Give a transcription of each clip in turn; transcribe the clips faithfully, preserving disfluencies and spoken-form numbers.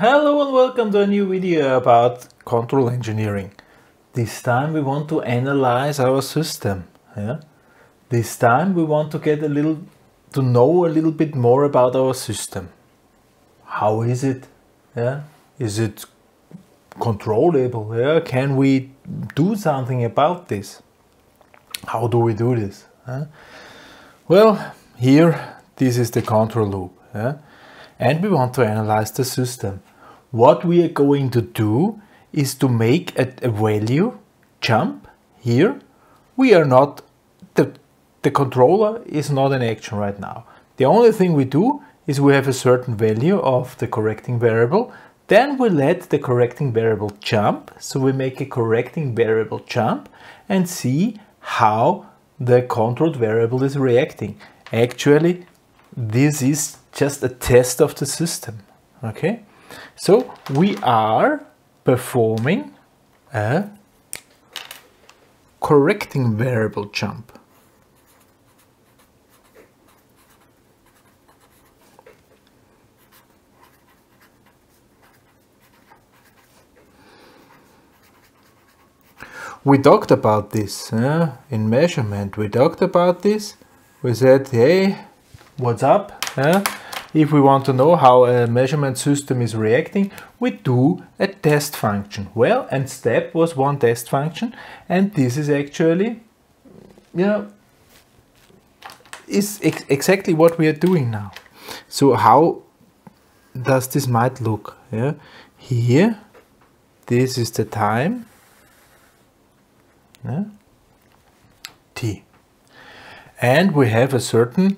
Hello and welcome to a new video about control engineering. This time we want to analyze our system. Yeah? This time we want to get a little to know a little bit more about our system. How is it? Yeah? Is it controllable? Yeah? Can we do something about this? How do we do this? Yeah? Well, here this is the control loop. Yeah? And we want to analyze the system. What we are going to do is to make a, a value jump here. We are not, the, the controller is not in action right now. The only thing we do is we have a certain value of the correcting variable. Then we let the correcting variable jump. So we make a correcting variable jump and see how the controlled variable is reacting. Actually, this is just a test of the system. Okay, so we are performing a correcting variable jump. We talked about this uh, in measurement. We talked about this. We said, hey, what's up? Uh, if we want to know how a measurement system is reacting, we do a test function. Well, and step was one test function, and this is actually, you know, is ex exactly what we are doing now. So how does this might look? Yeah? Here, this is the time, yeah, t, and we have a certain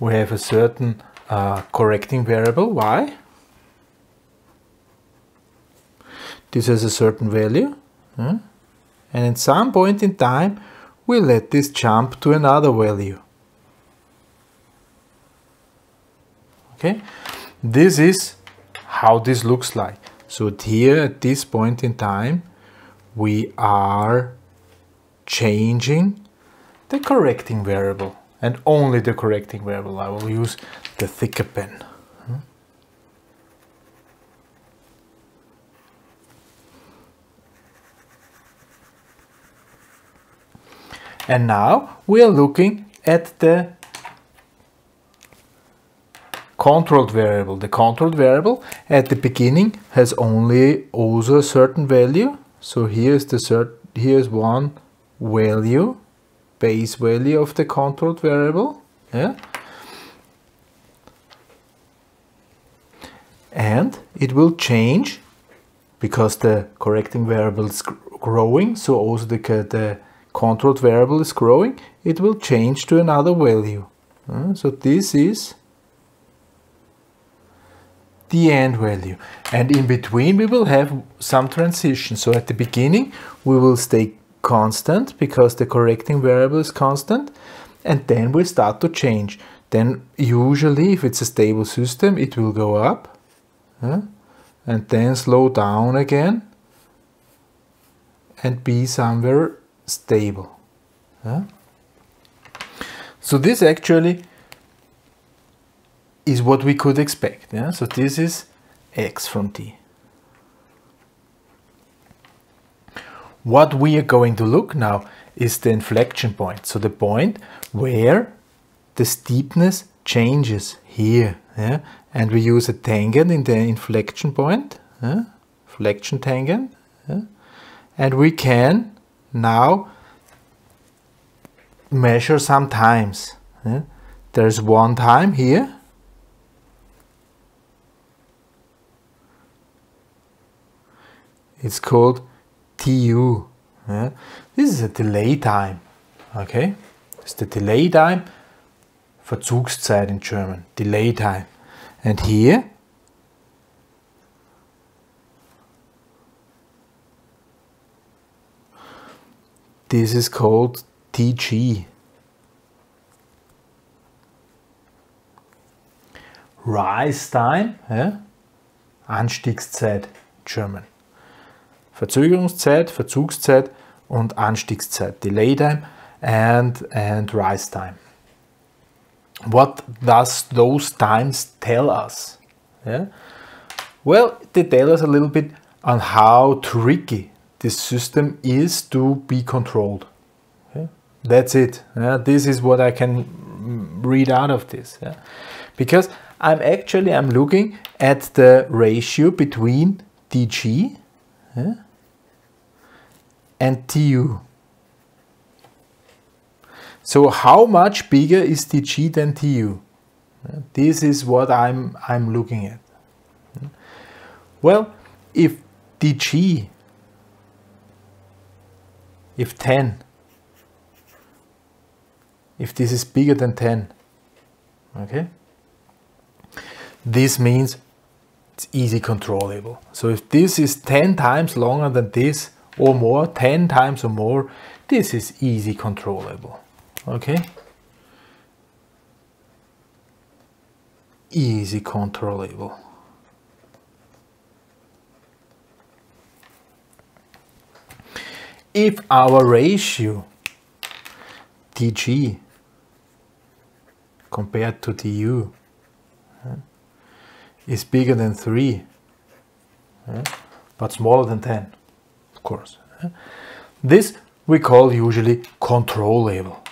We have a certain uh, correcting variable, y. This has a certain value. Huh? And at some point in time, we let this jump to another value. Okay, this is how this looks like. So here at this point in time, we are changing the correcting variable. And only the correcting variable. I will use the thicker pen. And now we are looking at the controlled variable. The controlled variable at the beginning has only also a certain value. So here's the cert here's one value. Base value of the controlled variable, yeah? And it will change because the correcting variable is growing, so also the, the controlled variable is growing, it will change to another value. Uh, so this is the end value, and in between we will have some transition. So at the beginning we will stay constant because the correcting variable is constant, and then we start to change. Then usually if it's a stable system it will go up, huh? And then slow down again and be somewhere stable. Huh? So this actually is what we could expect. Yeah? So this is x from t. What we are going to look now is the inflection point. So the point where the steepness changes here. Yeah? And we use a tangent in the inflection point, yeah? Flexion tangent. Yeah? And we can now measure some times. Yeah? There's one time here. It's called T U. Yeah? This is a delay time. Okay? It's the delay time. Verzugszeit in German. Delay time. And here this is called T G. Rise time. Yeah? Anstiegszeit in German. Verzögerungszeit, Verzugszeit und Anstiegszeit, delay time and, and rise time. What does those times tell us? Yeah? Well, they tell us a little bit on how tricky this system is to be controlled. Okay? That's it. Yeah? This is what I can read out of this. Yeah? Because I'm actually I'm looking at the ratio between T G yeah, and T U. So how much bigger is T G than T U? Yeah? This is what I'm I'm looking at. Yeah? Well, if T G, if ten, if this is bigger than ten, okay, this means it's easy controllable. So if this is ten times longer than this or more, ten times or more, this is easy controllable, okay? Easy controllable. If our ratio T G compared to T U uh, is bigger than three, uh, but smaller than ten, of course, uh, this we call usually controllable.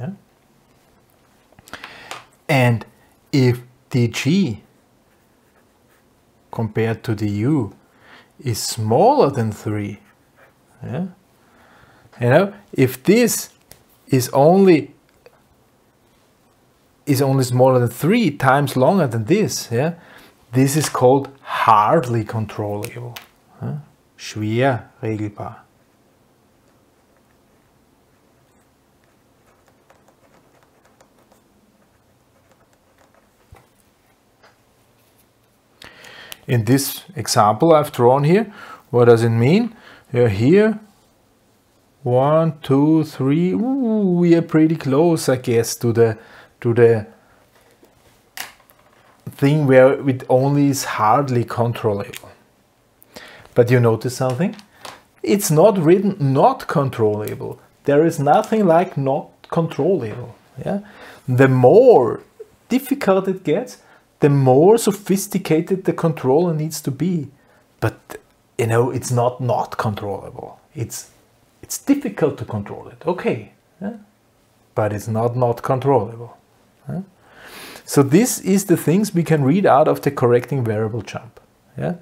Uh, and if T G compared to the U is smaller than three, yeah? You know, if this is only is only smaller than three times longer than this, yeah, this is called hardly controllable, huh? Schwer regelbar. In this example I've drawn here, what does it mean? You're here, one, two, three. Ooh, we are pretty close, I guess, to the to the thing where it only is hardly controllable. But you notice something? It's not written not controllable. There is nothing like not controllable. Yeah? The more difficult it gets, the more sophisticated the controller needs to be. But, you know, it's not not controllable. It's, it's difficult to control it, okay. Yeah? But it's not not controllable. Yeah? So this is the things we can read out of the correcting variable jump. Yeah?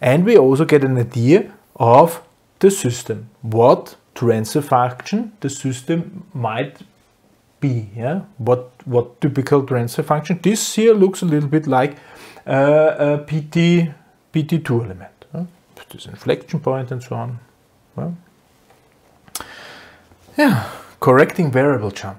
And we also get an idea of the system, what transfer function the system might be, yeah? What, what typical transfer function? This here looks a little bit like uh, a P T, P T two element. Huh? This inflection point and so on. Well, yeah, correcting variable jump.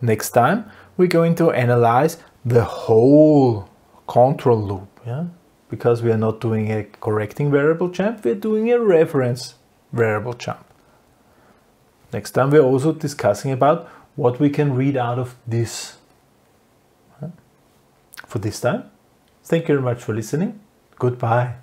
Next time we're going to analyze the whole control loop, yeah? Because we are not doing a correcting variable jump, we're doing a reference variable jump. Next time we're also discussing about what we can read out of this. For this time, thank you very much for listening. Goodbye.